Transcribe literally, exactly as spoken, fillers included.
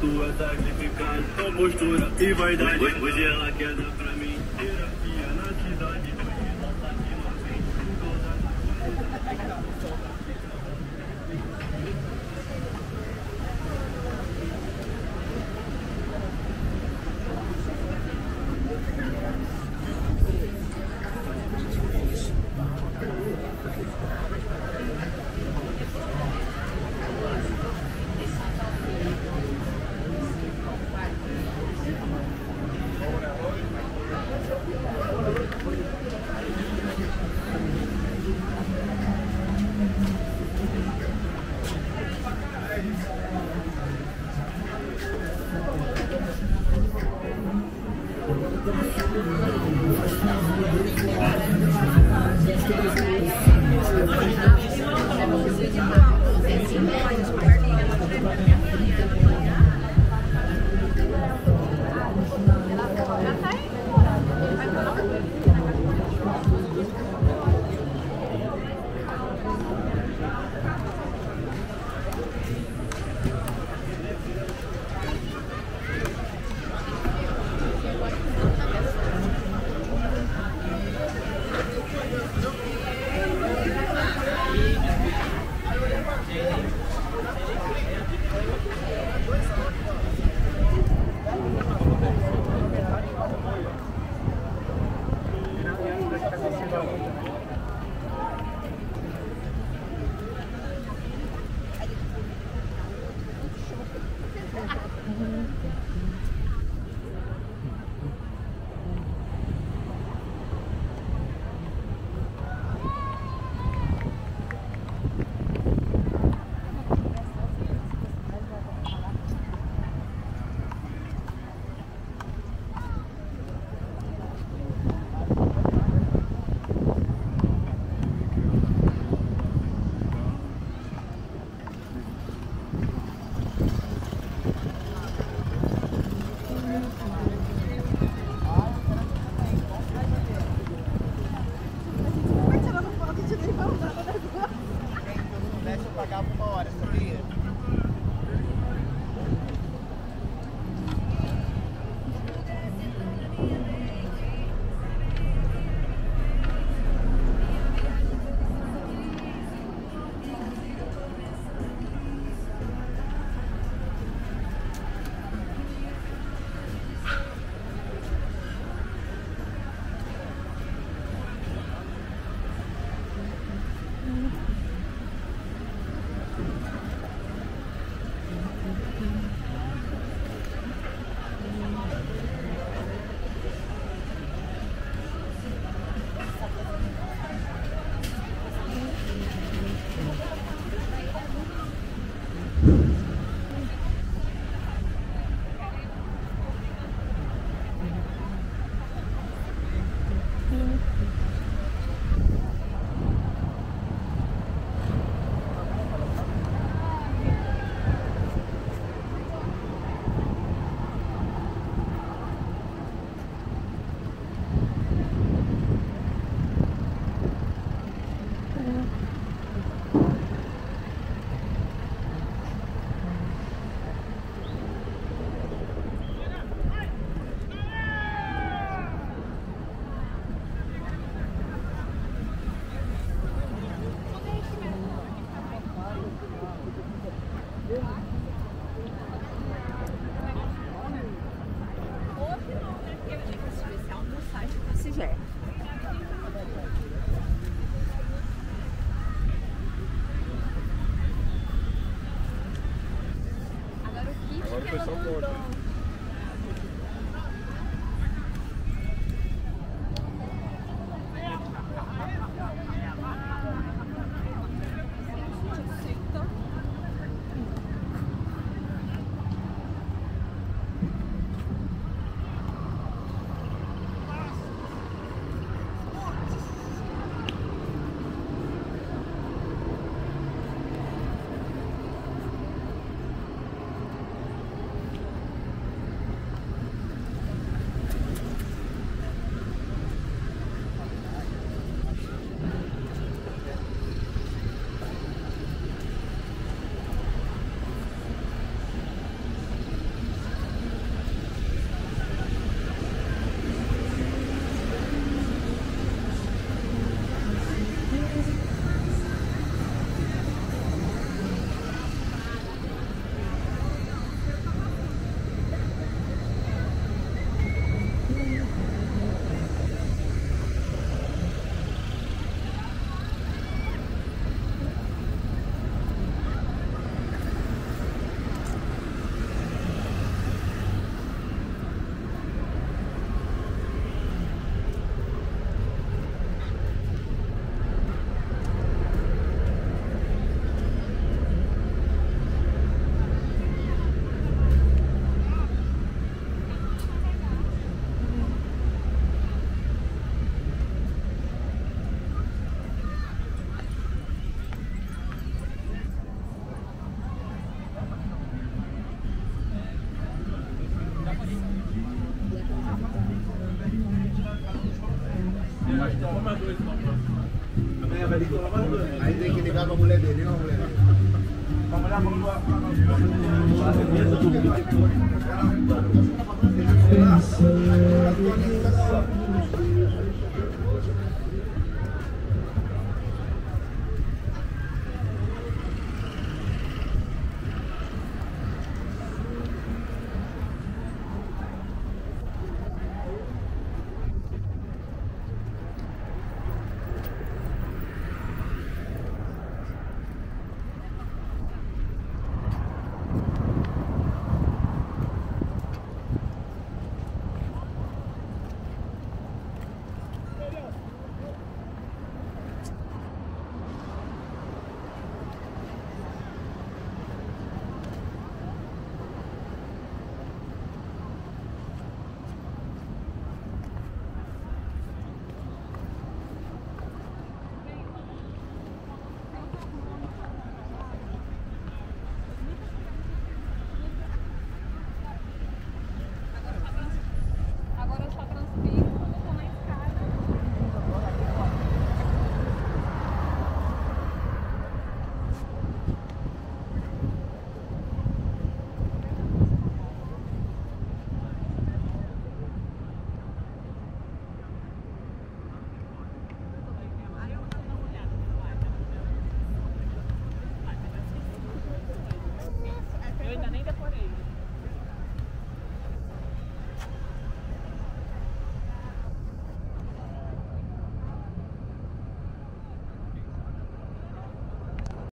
Tua sacrificada, tua postura e vaidade. Hoje ela quer dar pra mim terapia na cidade. Thank you. tiver. Agora o kit agora que ela mandou. Aí tem que ligar pra mulher dele, não, mulher dele. Pra mulher, vamos lá. Pra mulher, vamos lá.